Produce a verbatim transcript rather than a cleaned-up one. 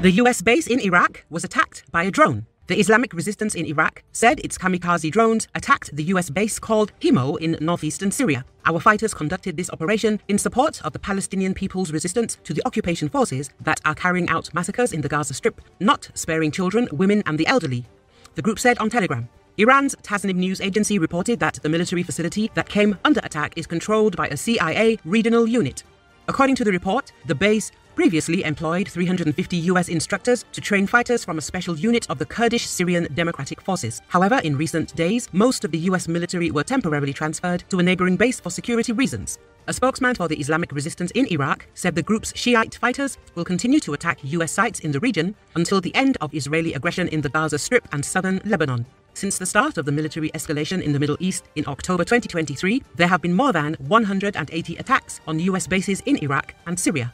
The U S base in Iraq was attacked by a drone. The Islamic Resistance in Iraq said its kamikaze drones attacked the U S base called Hemo in northeastern Syria. Our fighters conducted this operation in support of the Palestinian people's resistance to the occupation forces that are carrying out massacres in the Gaza Strip, not sparing children, women and the elderly, the group said on Telegram. Iran's Tasnim news agency reported that the military facility that came under attack is controlled by a C I A regional unit. According to the report, the base previously employed three hundred fifty U S instructors to train fighters from a special unit of the Kurdish Syrian Democratic Forces. However, in recent days, most of the U S military were temporarily transferred to a neighboring base for security reasons. A spokesman for the Islamic Resistance in Iraq said the group's Shiite fighters will continue to attack U S sites in the region until the end of Israeli aggression in the Gaza Strip and southern Lebanon. Since the start of the military escalation in the Middle East in October twenty twenty-three, there have been more than one hundred eighty attacks on U S bases in Iraq and Syria.